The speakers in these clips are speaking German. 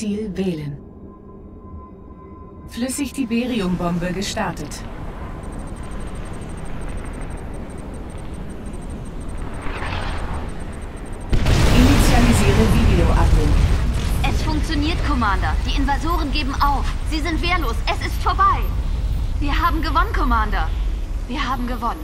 Ziel wählen. Flüssig-Tiberium-Bombe gestartet. Initialisiere Videoabruf. Es funktioniert, Commander. Die Invasoren geben auf. Sie sind wehrlos. Es ist vorbei. Wir haben gewonnen, Commander. Wir haben gewonnen.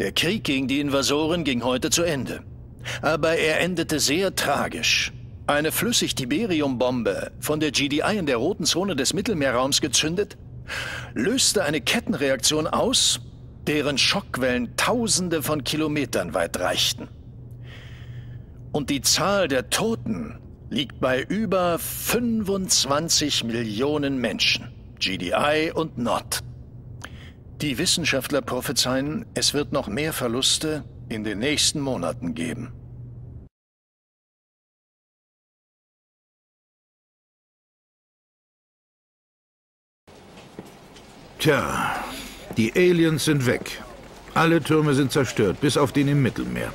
Der Krieg gegen die Invasoren ging heute zu Ende. Aber er endete sehr tragisch. Eine Flüssig-Tiberium-Bombe, von der GDI in der roten Zone des Mittelmeerraums gezündet, löste eine Kettenreaktion aus, deren Schockwellen Tausende von Kilometern weit reichten. Und die Zahl der Toten liegt bei über 25 Millionen Menschen, GDI und Nord. Die Wissenschaftler prophezeien, es wird noch mehr Verluste in den nächsten Monaten geben. Tja, die Aliens sind weg. Alle Türme sind zerstört, bis auf den im Mittelmeer.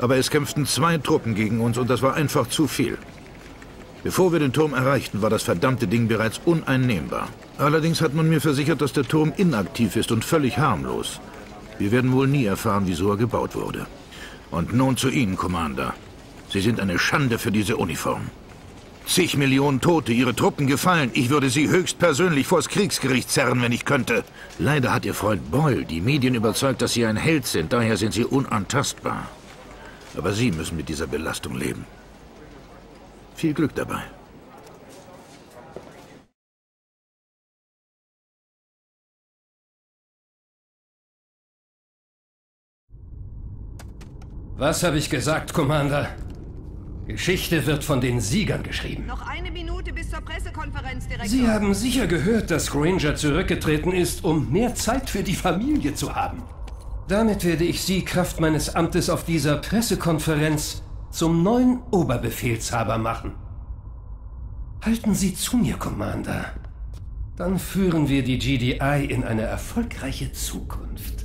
Aber es kämpften zwei Truppen gegen uns und das war einfach zu viel. Bevor wir den Turm erreichten, war das verdammte Ding bereits uneinnehmbar. Allerdings hat man mir versichert, dass der Turm inaktiv ist und völlig harmlos. Wir werden wohl nie erfahren, wieso er gebaut wurde. Und nun zu Ihnen, Commander. Sie sind eine Schande für diese Uniform. Zig Millionen Tote, Ihre Truppen gefallen. Ich würde Sie höchstpersönlich vors Kriegsgericht zerren, wenn ich könnte. Leider hat Ihr Freund Boyle die Medien überzeugt, dass Sie ein Held sind. Daher sind Sie unantastbar. Aber Sie müssen mit dieser Belastung leben. Viel Glück dabei. Was habe ich gesagt, Commander? Geschichte wird von den Siegern geschrieben. Noch eine Minute bis zur Pressekonferenz, Direktor. Sie haben sicher gehört, dass Granger zurückgetreten ist, um mehr Zeit für die Familie zu haben. Damit werde ich Sie Kraft meines Amtes auf dieser Pressekonferenz zum neuen Oberbefehlshaber machen. Halten Sie zu mir, Commander. Dann führen wir die GDI in eine erfolgreiche Zukunft.